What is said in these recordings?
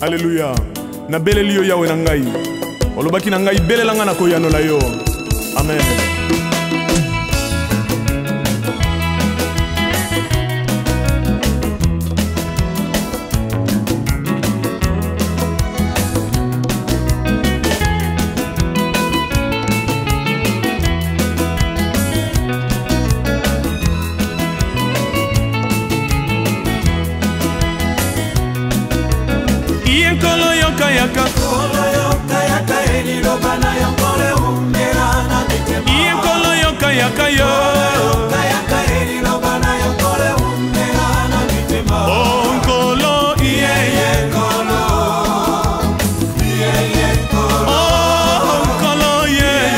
Haleluya. Na bele liyo yawe na ngai. Olobaki na ngai bele langa na koyano la yo. Amen. Nkolo Yoka yaka, Nkolo Yoka yaka, eli lobana ya pole umera na mitema. Nkolo Yoka yaka yo, Yoka yaka, eli lobana ya pole umera na mitema. Oh Nkolo, iye Nkolo, iye Nkolo. Oh Nkolo, iye Nkolo,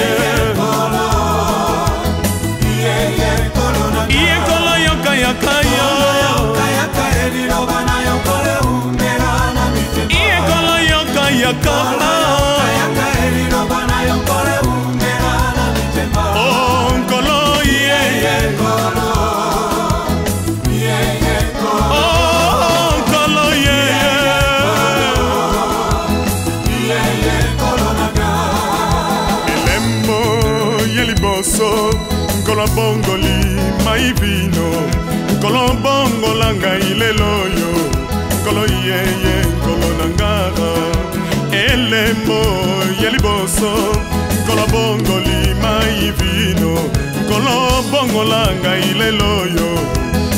iye Nkolo. Nkolo Yoka yaka yo, Yoka yaka, eli lobana ya pole umera na mitema. Nkolo Yoka yaka. Nkolo bongoli maivino, Nkolo bongo langa ileloyo, Nkolo yeye Nkolo nangara. Elemo yeliboso, Nkolo bongoli maivino, Nkolo bongo langa ileloyo,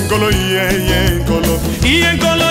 Nkolo yeye Nkolo.